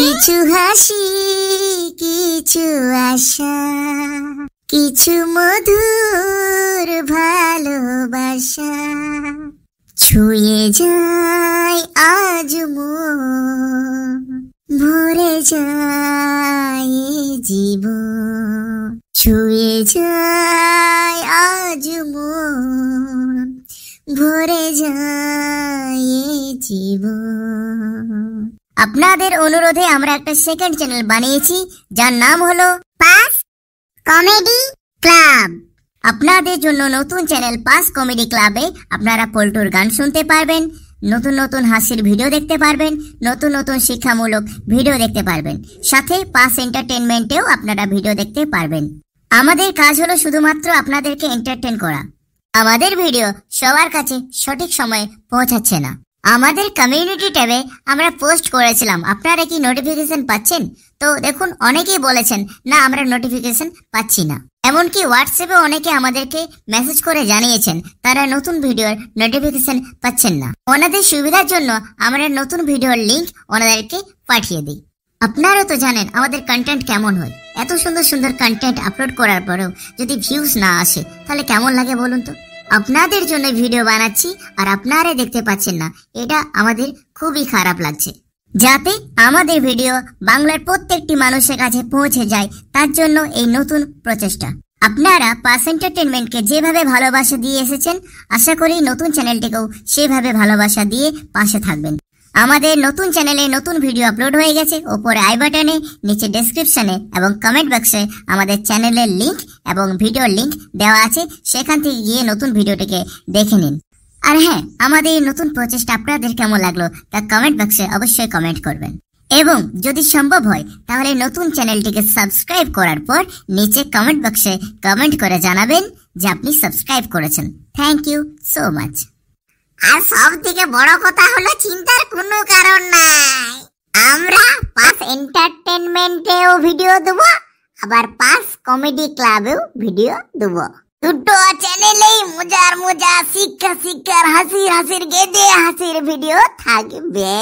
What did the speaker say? কিছু হাসি কিছু আশা কিছু মধুর ভালোবাসা ছুঁয়ে যায় আজ মন ভরে যায় জীবন ছুঁয়ে যায় আজ মন ভরে যায় জীবন। আপনাদের অনুরোধে আমরা একটা সেকেন্ড চ্যানেল বানিয়েছি যার নাম হলো পাস কমেডি ক্লাব। আপনাদের জন্য নতুন চ্যানেল পাস কমেডি ক্লাবে আপনারা পল্টুর গান শুনতে পারবেন, নতুন নতুন হাসির ভিডিও দেখতে পারবেন, নতুন নতুন শিক্ষামূলক ভিডিও দেখতে পারবেন, সাথে পাস এন্টারটেইনমেন্টেও আপনারা ভিডিও দেখতে পারবেন। আমাদের কাজ হলো শুধুমাত্র আপনাদেরকে এন্টারটেইন করা। আমাদের ভিডিও সবার কাছে সঠিক সময়ে পৌঁছাচ্ছে না। আমাদের কমিউনিটি ট্যাবে আমরা পোস্ট করেছিলাম, আপনারা কি নোটিফিকেশন পাচ্ছেন? তো দেখুন অনেকেই বলেছেন না আমরা নোটিফিকেশন পাচ্ছি না, এমনকি হোয়াটসঅ্যাপে অনেকে আমাদেরকে মেসেজ করে জানিয়েছেন তারা নতুন ভিডিওর নোটিফিকেশন পাচ্ছেন না। ওনাদের সুবিধার জন্য আমরা নতুন ভিডিওর লিঙ্ক ওনাদেরকে পাঠিয়ে দিই। আপনারা তো জানেন আমাদের কন্টেন্ট কেমন হয়, এত সুন্দর সুন্দর কন্টেন্ট আপলোড করার পরেও যদি ভিউজ না আসে তাহলে কেমন লাগে বলুন তো। আপনাদের জন্য ভিডিও বানাচ্ছি আর আপনারা দেখতে পাচ্ছেন না, এটা আমাদের খুবই খারাপ লাগছে। যাতে আমাদের ভিডিও বাংলার প্রত্যেকটি মানুষের কাছে পৌঁছে যায় তার জন্য এই নতুন প্রচেষ্টা। আপনারা পাস এন্টারটেইনমেন্টকে যেভাবে ভালোবাসা দিয়ে এসেছেন আশা করি নতুন চ্যানেলটিকেও সেভাবে ভালোবাসা দিয়ে পাশে থাকবেন। আমাদের নতুন চ্যানেলে নতুন ভিডিও আপলোড হয়ে গেছে, ওপরে আই বাটনে, নিচে ডেসক্রিপশনে এবং কমেন্ট বক্সে আমাদের চ্যানেলের লিংক এবং ভিডিওর লিংক দেওয়া আছে, সেখান থেকে গিয়ে নতুন ভিডিওটিকে দেখে নিন। আর হ্যাঁ, আমাদের এই নতুন প্রচেষ্টা আপনাদের কেমন লাগলো তা কমেন্ট বক্সে অবশ্যই কমেন্ট করবেন এবং যদি সম্ভব হয় তাহলে নতুন চ্যানেলটিকে সাবস্ক্রাইব করার পর নিচে কমেন্ট বক্সে কমেন্ট করে জানাবেন যে আপনি সাবস্ক্রাইব করেছেন। Thank you so much. আর সব থেকে বড় কথা হলো চিন্তার কোনো কারণ নাই, আমরা পাস এন্টারটেইনমেন্টেও ভিডিও দেব আবার পাস কমেডি ক্লাবেও ভিডিও দেব। দুটো চ্যানেলেই মজার মজার শিক্ষা শিক্ষার হাসির হাসির গেদে হাসির ভিডিও থাকবে।